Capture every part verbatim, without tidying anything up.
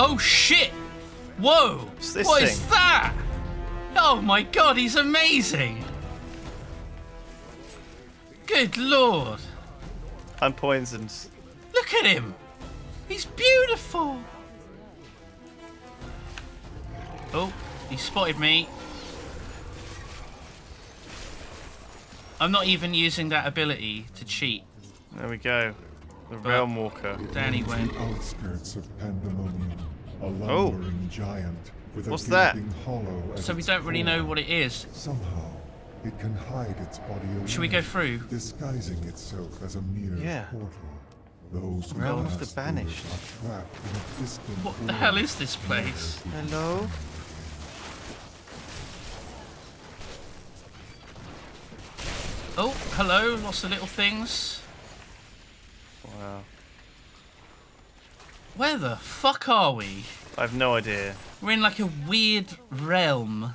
Oh shit! Whoa! What's this what thing? is that? Oh my god, he's amazing! Good lord! I'm poisoned. Look at him! He's beautiful! Oh, he spotted me. I'm not even using that ability to cheat. There we go. The but realm walker. Down he went. Outskirts of pandemonium, a lumbering oh. giant with a What's that? Hollow so we don't really know what it is. Somehow, it can hide its body away, Should we go through? Disguising itself as a mere yeah. portal. Those realm of the banished. What the hell is this place? Hello? Oh, hello, lots of little things. Wow. Where the fuck are we? I have no idea. We're in like a weird realm.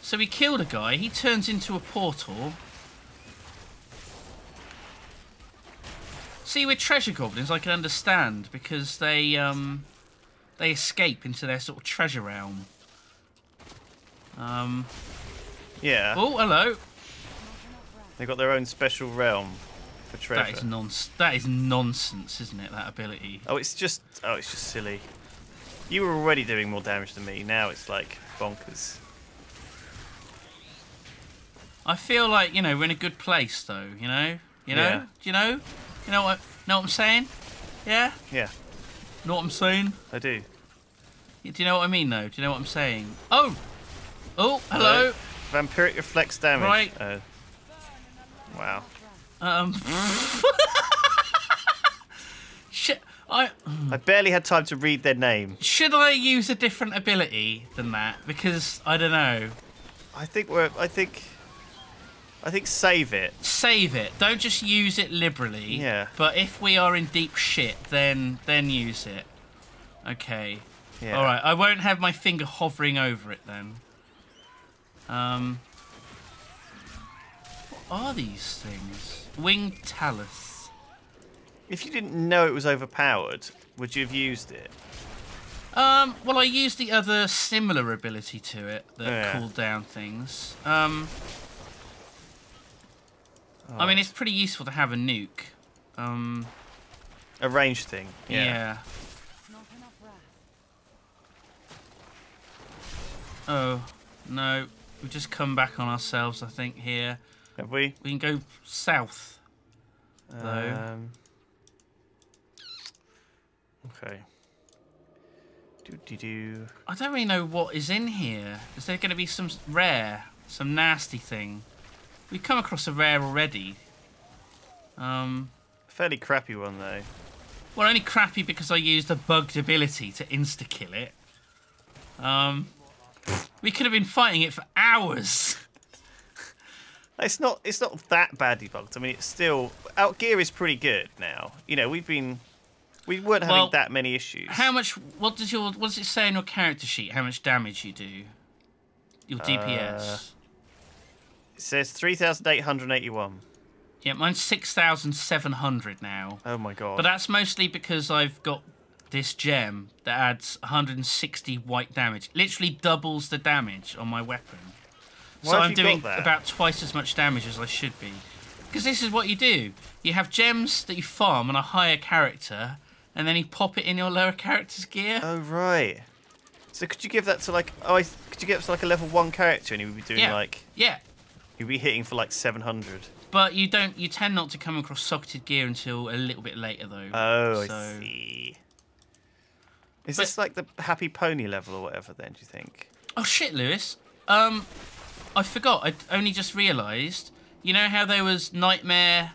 So we killed a guy, he turns into a portal. See, with treasure goblins I can understand because they um they escape into their sort of treasure realm. Um, yeah. Oh, hello. They got their own special realm for treasure. That is non. That is nonsense, isn't it? That ability. Oh, it's just. Oh, it's just silly. You were already doing more damage than me. Now it's like bonkers. I feel like you know we're in a good place, though. You know. You know. Yeah. Do you know? You know what? Know what I'm saying? Yeah. Yeah. Know what I'm saying? I do. Do you know what I mean, though? Do you know what I'm saying? Oh. Oh, hello. hello. Vampiric reflects damage. Right. Oh. Wow. Um. Shit. I. I barely had time to read their name. Should I use a different ability than that? Because I don't know. I think we're. I think. I think save it. Save it. Don't just use it liberally. Yeah. But if we are in deep shit, then then use it. Okay. Yeah. All right. I won't have my finger hovering over it then. Um, what are these things? Winged Talus. If you didn't know it was overpowered, would you have used it? Um, well, I used the other similar ability to it that yeah. cooled down things. Um, oh, I mean, it's pretty useful to have a nuke. Um, a range thing. Yeah. yeah. Oh, no. We've just come back on ourselves, I think, here. Have we? We can go south, though. Um, okay. Do-do-do. I don't really know what is in here. Is there going to be some rare, some nasty thing? We've come across a rare already. Um, a fairly crappy one, though. Well, only crappy because I used a bugged ability to insta-kill it. Um... We could have been fighting it for hours. It's not. It's not that badly bugged. I mean, it's still Outgear is pretty good now. You know, we've been. We weren't having well, that many issues. How much? What does your? What does it say in your character sheet? How much damage you do? Your D P S. Uh, it says three thousand eight hundred eighty-one. Yeah, mine's six thousand seven hundred now. Oh my god! But that's mostly because I've got this gem that adds one hundred sixty white damage, literally doubles the damage on my weapon. Why so I'm doing about twice as much damage as I should be. Because this is what you do. You have gems that you farm on a higher character, and then you pop it in your lower character's gear. Oh, right. So could you give that to like, oh, could you give it to like a level one character and he would be doing yeah. like... Yeah. He'd be hitting for like seven hundred. But you don't, you tend not to come across socketed gear until a little bit later though. Oh, so. I see. Is but, this like the Happy Pony level or whatever then, do you think? Oh shit, Lewis. Um, I forgot. I only just realised. You know how there was Nightmare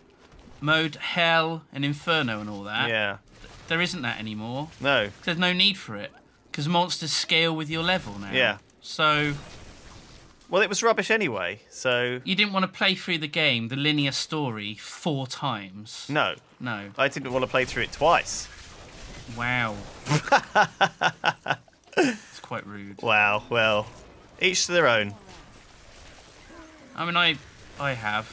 mode, Hell and Inferno and all that? Yeah. There isn't that anymore. No. There's no need for it. Because monsters scale with your level now. Yeah. So... Well, it was rubbish anyway, so... You didn't want to play through the game, the linear story, four times. No. No. I didn't want to play through it twice. Wow. It's quite rude. Wow, well. Each to their own. I mean, I I have.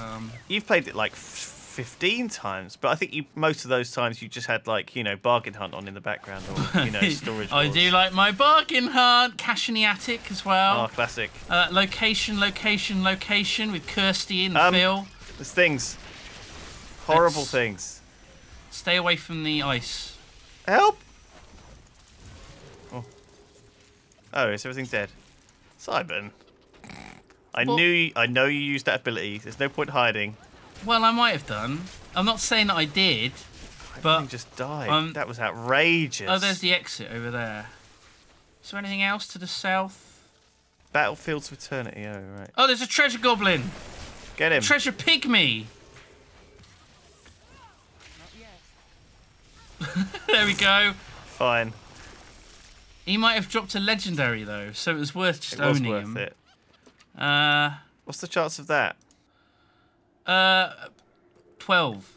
Um, You've played it like f fifteen times, but I think you, most of those times you just had like, you know, bargain hunt on in the background, or you know, storage. I do like my bargain hunt. Cash in the attic as well. Oh, classic. Uh, location, location, location with Kirsty and um, Phil. There's things. Horrible Let's things. Stay away from the ice. Help! Oh, oh, is everything dead? Simon, I well, knew. You, I know you used that ability. There's no point hiding. Well, I might have done. I'm not saying that I did, but I just died. Um, that was outrageous. Oh, there's the exit over there. Is there anything else to the south? Battlefields of Eternity. Oh, right. Oh, there's a treasure goblin. Get him. Treasure pygmy. There we go. Fine. He might have dropped a legendary though, so it was worth just it was owning worth him. It. Uh, What's the chance of that? Uh, twelve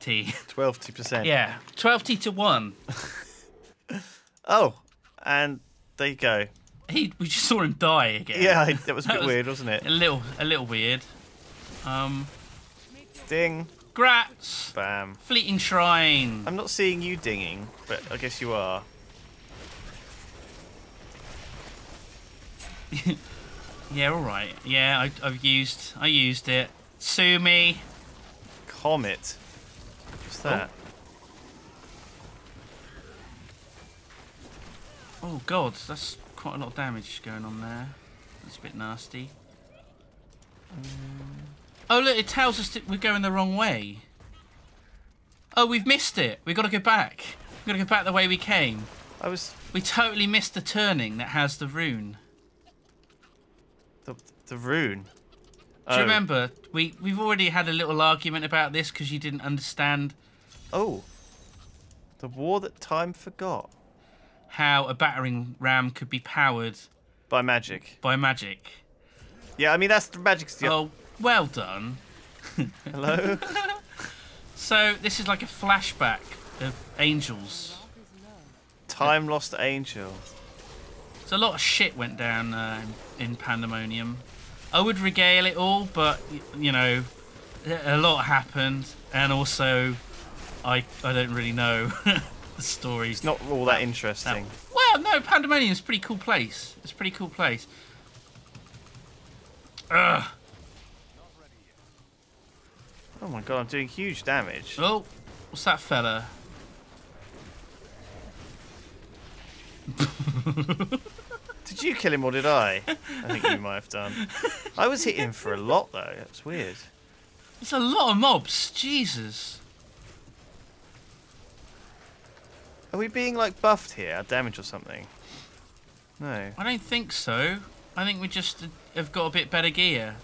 T. Twelve T percent. Yeah, twelve T to one. Oh, and there you go. He, we just saw him die again. Yeah, that was a bit was weird, wasn't it? A little, a little weird. Um, ding. Grats. Bam. Fleeting shrine. I'm not seeing you dinging, but I guess you are. Yeah, all right. Yeah, I, I've used, I used it. Sue me. Comet. What's that? Oh. Oh God, that's quite a lot of damage going on there. That's a bit nasty. Um... Oh look, it tells us that we're going the wrong way. Oh, we've missed it. We've got to go back. We've got to go back the way we came. I was. We totally missed the turning that has the rune. The, the rune. Oh. Do you remember? We, we've already had a little argument about this because you didn't understand. Oh. The war that time forgot. How a battering ram could be powered. By magic. By magic. Yeah, I mean, that's the magic's the... Oh, well done. Hello? So, this is like a flashback of angels. Time lost angel. So a lot of shit went down uh, in Pandemonium. I would regale it all, but you know, a lot happened, and also, I I don't really know the story. It's not all that interesting. Well, no, Pandemonium's a pretty cool place. It's a pretty cool place. Ugh. Oh my God, I'm doing huge damage. Oh, what's that fella? Did you kill him or did I? I think you might have done. I was hitting him for a lot though. That's weird. It's a lot of mobs. Jesus. Are we being like buffed here? Our damage or something? No. I don't think so. I think we just have got a bit better gear.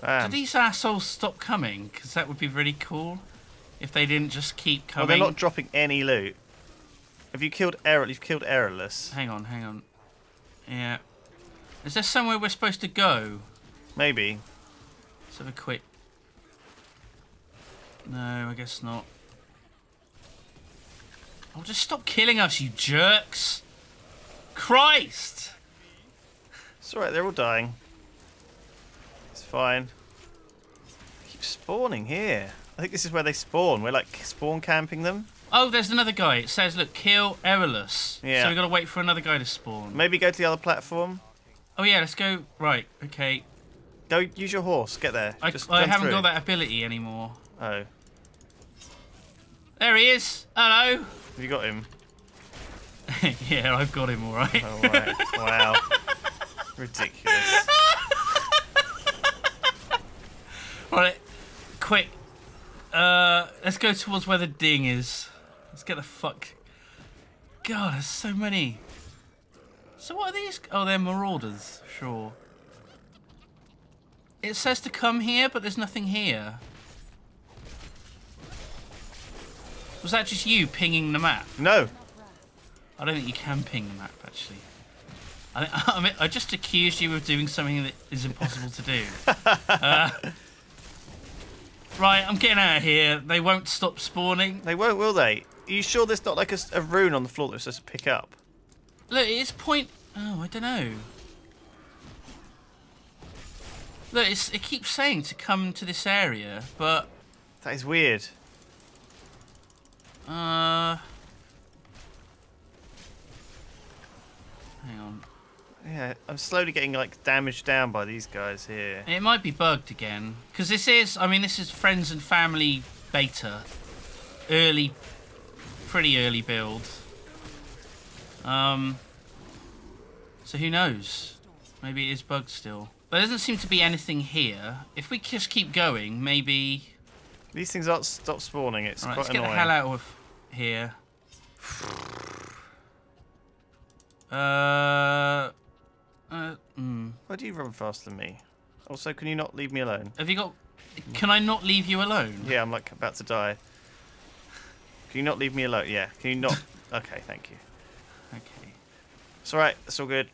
Bam. Do these assholes stop coming? Because that would be really cool. If they didn't just keep coming. Well, they're not dropping any loot. Have you killed Errol? You've killed Errolus. Hang on, hang on. Yeah. Is there somewhere we're supposed to go? Maybe. Let's have a quick. No, I guess not. Oh, just stop killing us, you jerks! Christ! It's alright, they're all dying. It's fine. They keep spawning here. I think this is where they spawn. We're like spawn camping them. Oh, there's another guy. It says, look, kill Errolus. Yeah. So we've got to wait for another guy to spawn. Maybe go to the other platform. Oh, yeah, let's go. Right, okay. Don't use your horse. Get there. I, Just I haven't through. got that ability anymore. Oh. There he is. Hello. Have you got him? Yeah, I've got him all right. All right. Wow. Ridiculous. All right, quick. Uh, let's go towards where the ding is. Let's get the fuck. God, there's so many. So what are these? Oh, they're marauders, sure. It says to come here, but there's nothing here. Was that just you pinging the map? No. I don't think you can ping the map, actually. I, I, mean, I just accused you of doing something that is impossible to do. Uh, Right, I'm getting out of here. They won't stop spawning. They won't, will they? Are you sure there's not like a, a rune on the floor that we're supposed to pick up? Look, it's point... Oh, I don't know. Look, it's, it keeps saying to come to this area, but... That is weird. Uh... Hang on. Yeah, I'm slowly getting, like, damaged down by these guys here. It might be bugged again. Because this is, I mean, this is friends and family beta. Early, pretty early build. Um... So who knows? Maybe it is bugged still. There doesn't seem to be anything here. If we just keep going, maybe... These things aren't stop spawning, it's right, quite annoying. Let's get annoying. the hell out of here. uh, uh, mm. Why do you run faster than me? Also, can you not leave me alone? Have you got... Can I not leave you alone? Yeah, I'm like about to die. Can you not leave me alone? Yeah, can you not... Okay, thank you. Okay. It's alright, it's all good.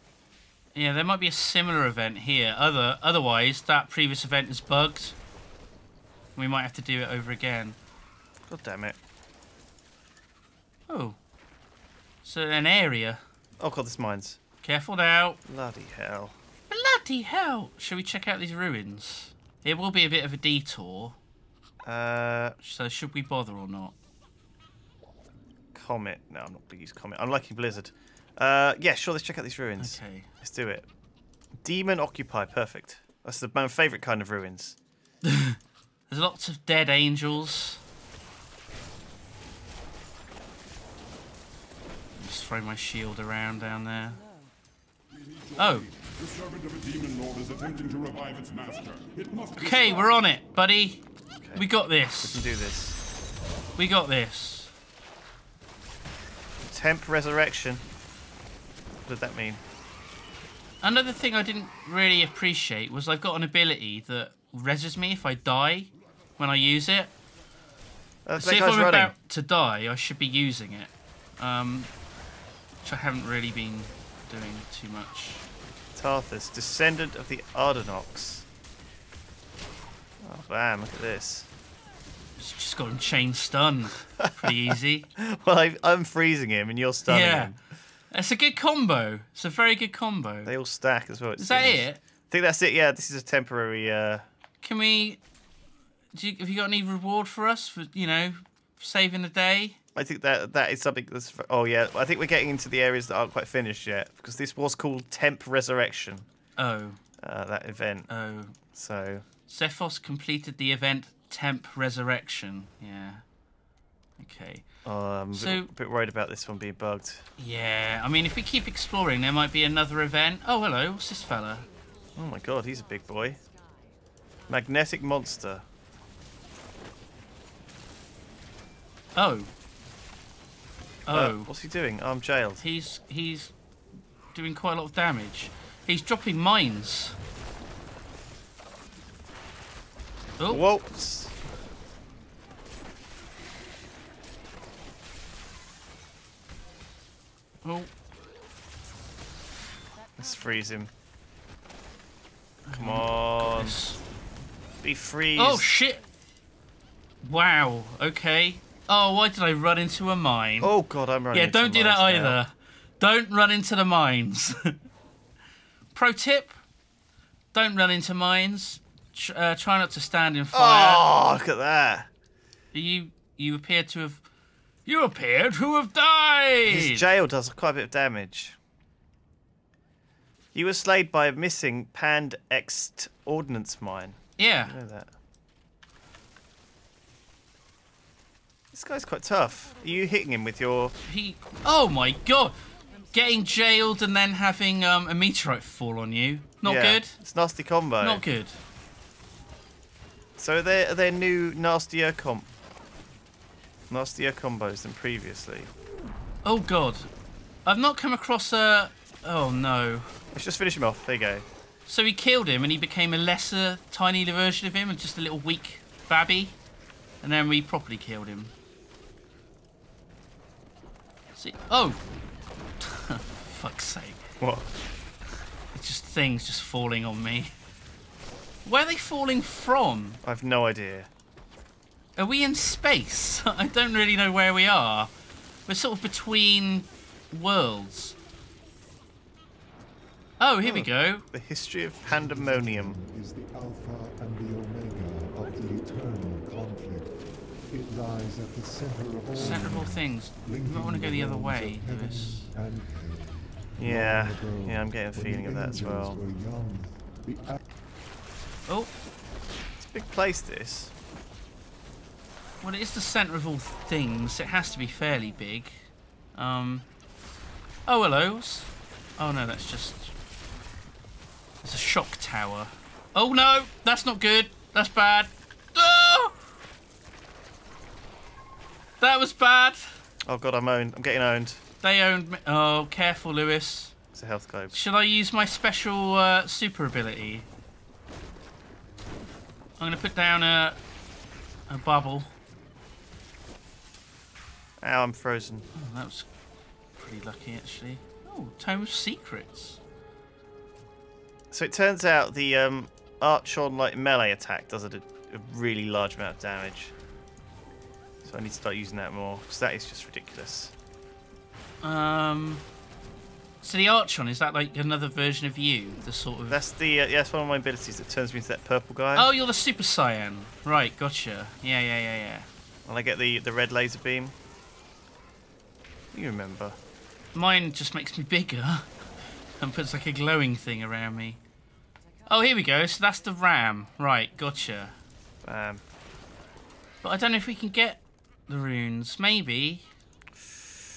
Yeah, there might be a similar event here. Other, otherwise, that previous event is bugged. We might have to do it over again. God damn it. Oh. So, an area. Oh, God, this mine's. Careful now. Bloody hell. Bloody hell. Shall we check out these ruins? It will be a bit of a detour. Uh. So, should we bother or not? Comet. No, I'm not going to use Comet. I'm liking Blizzard. Uh, yeah, sure, let's check out these ruins. Okay. Let's do it. Demon Occupy, perfect. That's the, my favourite kind of ruins. There's lots of dead angels. Just throw my shield around down there. Oh. The servant of a demon lord is attempting to revive its master. It must be okay, we're on it, buddy. Okay. We got this. We can do this. We got this. Temp resurrection. What did that mean? Another thing I didn't really appreciate was I've got an ability that reses me if I die when I use it. Uh, so if I'm running. about to die, I should be using it. Um, which I haven't really been doing too much. Tarthus, descendant of the Ardenox. Oh, bam, look at this. Just got him chain stunned. Pretty easy. Well, I, I'm freezing him and you're stunning yeah. him. It's a good combo. It's a very good combo. They all stack as well. Is that it? I think that's it. Yeah, this is a temporary. Uh... Can we? Do you, have you got any reward for us for you know saving the day? I think that that is something that's. Oh yeah, I think we're getting into the areas that aren't quite finished yet because this was called Temp Resurrection. Oh. Uh, that event. Oh. So. Zephos completed the event Temp Resurrection. Yeah. Okay. Oh, I'm a so, bit, bit worried about this one being bugged. Yeah, I mean, if we keep exploring, there might be another event. Oh, hello, what's this fella? Oh my god, he's a big boy. Magnetic monster. Oh. Oh. Uh, what's he doing? Oh, I'm jailed. He's, he's doing quite a lot of damage. He's dropping mines. Oh. Whoa. Oh. Let's freeze him. Come oh, on. Goodness. Be freeze. Oh, shit. Wow. Okay. Oh, why did I run into a mine? Oh, God, I'm running yeah, into Yeah, don't do that now. either. Don't run into the mines. Pro tip. Don't run into mines. Tr uh, try not to stand in fire. Oh, look at that. You, you appear to have... You appeared who have died! His jail does quite a bit of damage. You were slayed by a missing Pand Ext Ordnance Mine. Yeah. I know that. This guy's quite tough. Are you hitting him with your... He... Oh my god! Getting jailed and then having um, a meteorite fall on you. Not yeah, good. It's a nasty combo. Not good. So are there, are there new nastier comp? Nastier combos than previously. Oh god, I've not come across a. Oh no. Let's just finish him off. There you go. So we killed him, and he became a lesser, tiny version of him, and just a little weak babby, and then we properly killed him. See? Oh, fuck's sake! What? It's just things just falling on me. Where are they falling from? I've no idea. Are we in space? I don't really know where we are. We're sort of between worlds. Oh, here oh, we go. The history of pandemonium. Is the alpha and the omega of the eternal conflict. It lies at the center of all, center of all things. We might want to go the other way, Lewis. Yeah, yeah, I'm getting a feeling of that as well. Oh, it's a big place, this. Well, it is the center of all things. It has to be fairly big. Um. Oh, hello. Oh no, that's just. It's a shock tower. Oh no, that's not good. That's bad. Oh! That was bad. Oh god, I'm owned. I'm getting owned. They owned me. Oh, careful, Lewis. It's a health globe. Shall I use my special uh, super ability? I'm gonna put down a a bubble. Ow, I'm frozen. Oh, that was pretty lucky, actually. Oh, Tome of Secrets. So it turns out the um, Archon like melee attack does a, a really large amount of damage. So I need to start using that more because that is just ridiculous. Um. So the Archon, is that like another version of you? The sort of that's the uh, yeah, that's one of my abilities that turns me into that purple guy. Oh, you're the Super Saiyan, right? Gotcha. Yeah, yeah, yeah, yeah. And I get the the red laser beam. You remember? Mine just makes me bigger and puts like a glowing thing around me. Oh, here we go. So that's the ram, right? Gotcha. Bam. But I don't know if we can get the runes. Maybe.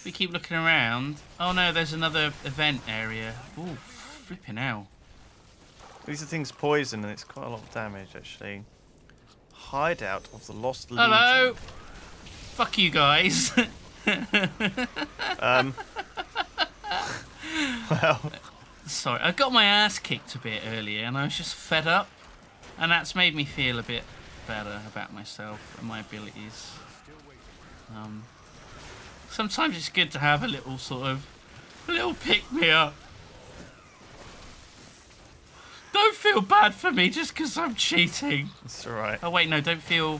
We keep looking around. Oh no, there's another event area. Ooh, flipping hell. These are things poison and it's quite a lot of damage actually. Hideout of the Lost Hello. Legion. Hello! Fuck you guys. um. Well. Sorry, I got my ass kicked a bit earlier and I was just fed up. And that's made me feel a bit better about myself and my abilities. Um. Sometimes it's good to have a little sort of, a little pick-me-up. Don't feel bad for me just because I'm cheating. That's all right. Oh, wait, no, don't feel...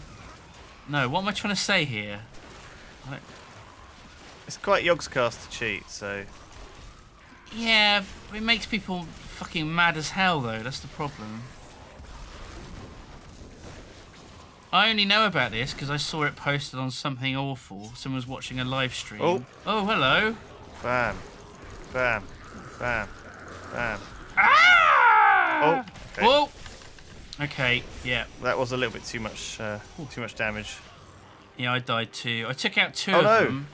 No, what am I trying to say here? I don't... It's quite Yogscast to cheat, so... Yeah, it makes people fucking mad as hell, though. That's the problem. I only know about this because I saw it posted on something awful. Someone was watching a live stream. Oh, oh hello. Bam. Bam. Bam. Bam. Ah! Oh. Okay. Oh. Okay, yeah. That was a little bit too much uh, too much damage. Yeah, I died too. I took out two oh, of no. them.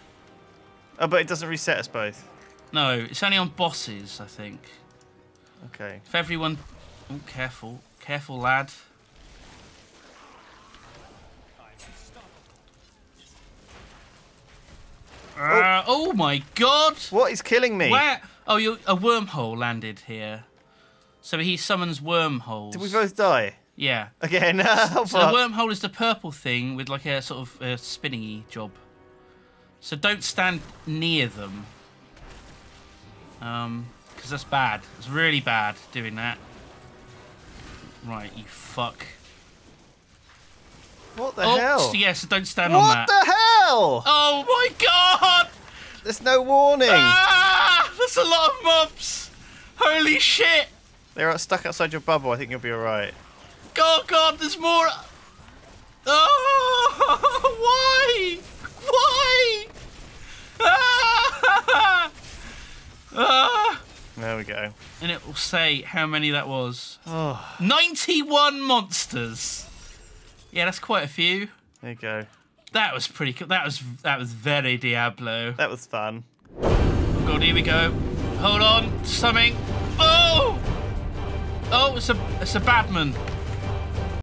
Oh, but it doesn't reset us both. No, it's only on bosses, I think. Okay. If everyone... Oh, careful. Careful, lad. Uh, oh. oh my god! What is killing me? Where? Oh, you're, a wormhole landed here. So he summons wormholes. Did we both die? Yeah. Again? So the wormhole is the purple thing with like a sort of a spinning-y job. So don't stand near them. Um, because that's bad. It's really bad doing that. Right, you fuck. What the oh, hell? So yeah, so don't stand what on that. What the hell? Oh my god! There's no warning. Ah, that's a lot of mobs. Holy shit! They're stuck outside your bubble. I think you'll be alright. Oh god, there's more. Oh, why? Why? Ah. Ah. There we go. And it will say how many that was. Oh. ninety-one monsters. Yeah, that's quite a few. There you go. That was pretty cool. That was that was very Diablo. That was fun. Oh god, here we go. Hold on, something. Oh, oh, it's a it's a badman.